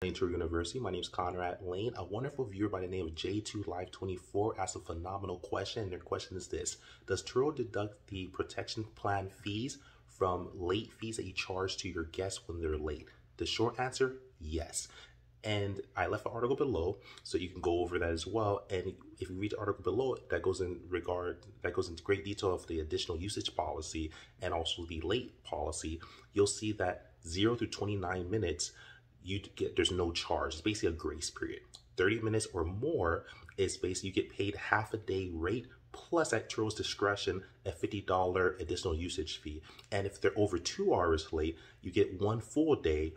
Layn Turo University. My name is Conrad Layn. A wonderful viewer by the name of J2Live24 asked a phenomenal question, and their question is this: does Turo deduct the protection plan fees from late fees that you charge to your guests when they're late? The short answer, yes. And I left an article below, so you can go over that as well. And if you read the article below, that goes into great detail of the additional usage policy and also the late policy. You'll see that 0 through 29 minutes. There's no charge. It's basically a grace period. 30 minutes or more is basically you get paid half a day rate plus at Turo's discretion a $50 additional usage fee. And if they're over 2 hours late, you get one full day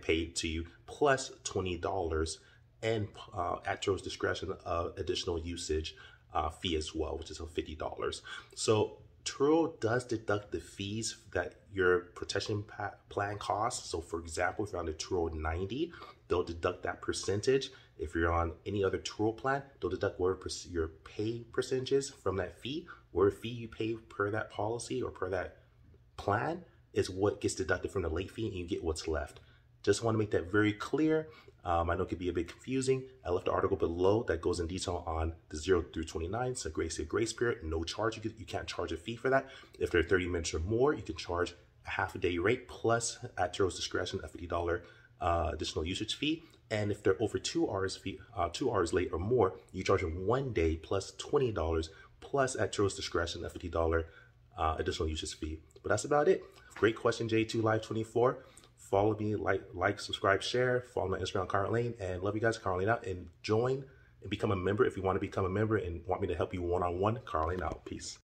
paid to you plus $20 and at Turo's discretion additional usage fee as well, which is $50. So Turo does deduct the fees that your protection plan costs. So for example, if you're on the Turo 90, they'll deduct that percentage. If you're on any other Turo plan, they'll deduct whatever your pay percentages from that fee. Whatever fee you pay per that policy or per that plan is what gets deducted from the late fee, and you get what's left. Just want to make that very clear. I know it could be a bit confusing. I left an article below that goes in detail on the 0 through 29. So grace period, no charge. You can't charge a fee for that. If they're 30 minutes or more, you can charge a half a day rate plus at Turo's discretion a $50 additional usage fee. And if they're over 2 hours, 2 hours late or more, you charge them 1 day plus $20 plus at Turo's discretion a $50 additional usage fee. But that's about it. Great question, J2Live24. Follow me, like, subscribe, share. Follow my Instagram, Conrad Layn, and love you guys, Conrad Layn out. And join and become a member if you want to become a member and want me to help you one-on-one. Conrad Layn out. Peace.